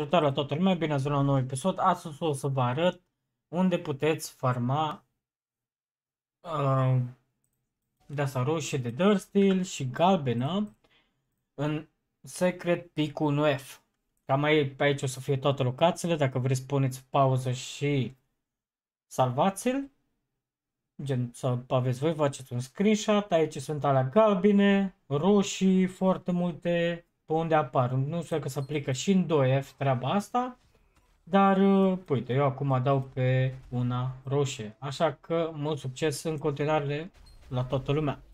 Salutare la toată lumea, bine ați venit la un nou episod. Astăzi o să vă arăt unde puteți farma de asta roșie, de Dursteel și galbenă în Secret Peak 1 F. Cam aici o să fie toate locațiile, dacă vreți puneți pauză și salvați-l. Gen, sau aveți voi, faceți un screenshot. Aici sunt alea galbine, roșii, foarte multe pe unde apar. Nu știu că se aplică și în 2F treaba asta, dar uite, eu acum adaug pe una roșie. Așa că mult succes în continuare la toată lumea.